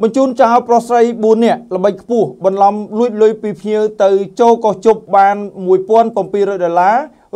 มันจูนชาวปราศรัยบุญเนี่ยลำบากผู้บรรลำลุยลุยปีเพียวเตยโจก็จบบานมวยป้อนปมปีระเดล้า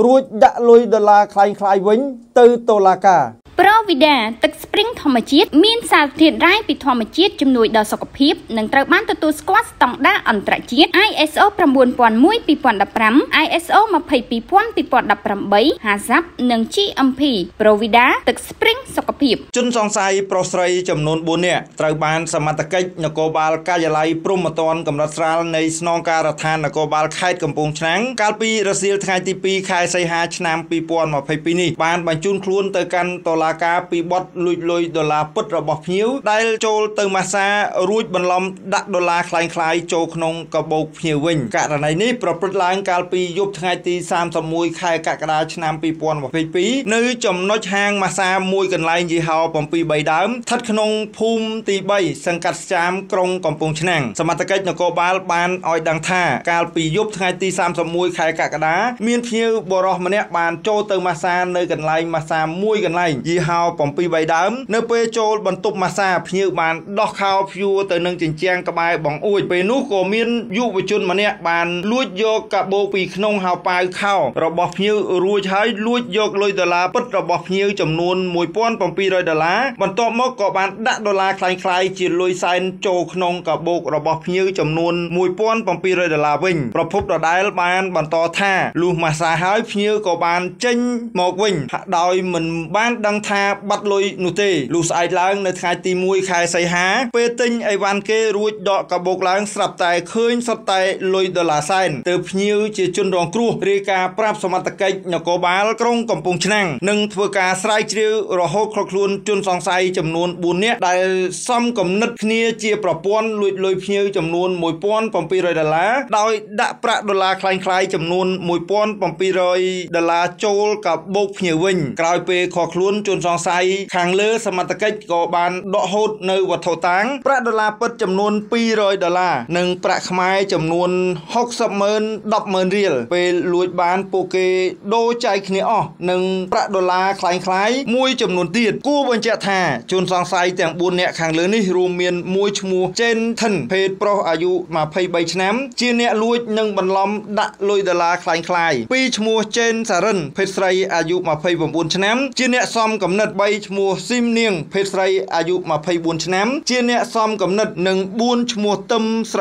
รู้จะลุยเดล้าคลายคลายวิ่งเตยโตลากาเพราะวิดาตึกสปริงธรรมจิตมีสารเทียนไร้ปิดธรรมจิตจำนวนดาวสกปรกหนึ่งตระบ้านตัวสควอตต้องได้อันตรจิต ISO ประมวลปอนมุ้ยปีปอนดับพรำ ISO มาเพย์ปีป้อนปีปอนดับพรำใบหาซับหนึ่งชีอัมพีเพราะวิดาตึกสปริงสกปรกจุนสองไซโปรไซจำนวนบุญเนี่ยตระบ้านสมัติกิจนกบาลกายไลปรุมตอนกำลังสารในสนองการทานนกบาลไข่กำปงช้างการปีรัสเซียไทยตีปีไข่ไซฮาชนามปีปอนมาเพย์ปีนี่บ้านบรรจุนครูนเตอกันตลาคาปีบอดลุยลุยดอลลาร์พุทธระบบผิวได้โจลเติมมาซารูดบรรลมดักดอลลาร์คลายคลายโจขนงกระบอกผิววิ่งกะในนี้ประพฤติล้างการปียุบไทยตีสามสมุยไข่กะกระดาชนามปีปวนว่าปีนื้อจมน้อยหางมาซามวยกันลายยีเฮาปมปีใบดำทัดขนงภูมิตีใบสังกัดจามกรงกำปงชนังสมัติกิจนกบาลบานออยดังท่าการปียุบไทยตีสามสมุยไข่กะกระดาเมียนผิวบรอมเนียบานโจเติมมาซาเนื้อกันลายมาซามวยกันลายยี่ห้อปมปีใบดำเนเปโจบรรทุกมาซาพิวบานดอกข้าวพิวเตนึงจิงเจียงกระบายบังอุ้ยเปนุโกมินยุบจุนมาเนี่ยบานลุยโยกกระโบปีขนงหาวปลายข้าวระบบพิวรูใช้ลุยโยกลอยดอลลาร์ปัดระบบพิวจำนวนมวยป้อนปมปีลอยดอลลาร์บรรทุกมกกระบานดักดอลลาร์คลายคลายจีลอยไซน์โจขนงกระโบกระบบพิวจำนวนมวยป้อนปมปีลอยดอลลาร์วิ่งประพบดอลลาร์บานบรรทุกท่าลูมาซาหายพิวกระบานเจนหมอกวิ่งดอยเหมือนบ้านดังท่าบัดลอยนุเตลูสไอล้างในไทยตีมวยไข่ใส่หาเปติงไอวันเกรูดดอกกระบอกล้างสับไตเคยสับไตลอยดอลลาร์ไซน์เติบยิวเจจุนรองครูเรียกาปราบสมัติกิจนกบาลกรงกำปงชนังหนึ่งเพื่อการสายเจียวรอหกครกลุนจุนสองไซจำนวนบุญเนี่ยได้ซ้ำกับนัดเนียเจียประปวนลอยลอยยิวจำนวนมวยป้อนปมปีรอยดอลลาร์ดอยดะประดอลลาร์คลายคลายจำนวนมวยป้อนปมปีรอยดอลลาร์โจลกับบกยิววิ่งกลายไปครกลุนจุนสองไซขังเลือสมัติกิจกบาลดอกโหดในวัตถุต่างประดอลลาร์เปิดจำนวนปีรอยดอลลาร์หนึ่งประขมายจำนวน60,00010,000เรียลไปลวยบานโปเกโดใจขี้เนี่ยอ๋อหนึ่งประดอลลาร์คล้ายๆมวยจำนวนตีดกู้บรรเจธาจุนสองไซแต่งบุญเนี่ยขังเลือนี่รูเมียนมวยชมูเจนทันเพศโปรอายุมาเพย์ใบชน้ำจีเนี่ยลวยหนึ่งบรรลมดะลอยดอลลาร์คล้ายๆปีชมูเจนสารันเพศไซอายุมาเพย์บุญชน้ำจีเนี่ยซ้อมกับนัดใบชมูซิมเนียงเพศไซอายุมาเพย์บุญชน้ำจีเนี่ยซ้อมกับนัดหนึ่งบุญชมูตึมไซ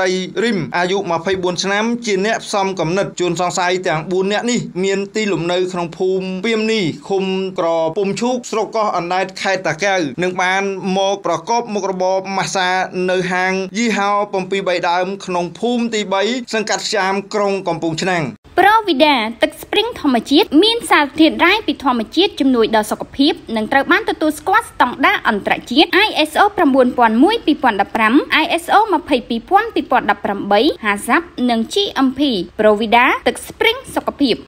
ริมอายุมาเพย์บุญชน้ำจีเนี่ยซ้อมกับนัดจุนสองไซแต่งบุญเนี่ยนี่เมียนตีหลุมในขนมภูมิเปียมนี่คุมกรอปุ่มชุกสโลก็อันได้ไข่ตะแก้วหนึ่งบานโมประกอบมกระบอกมาซาเนยหางยี่ห้อปมปีใบดำขนมภูมิตีใบสังกัดจามกรงกำปุ่งชนังเพราะวิดาตึกสปริงธรรมจิตมีสารเทียนไร้ปิดธรรมจิตจำนวนดาวสกปรกหนึ่งตระบ้านตัวสควอตต้องได้อันตรจิต ISO ประมวลปอนมุ้ยปีปอนดับพรำ ISO มาเพย์ปีป้อนปีปอนดับพรำใบหาซับหนึ่งชีอัมพีเพราะวิดาตึกสปริงสกปรก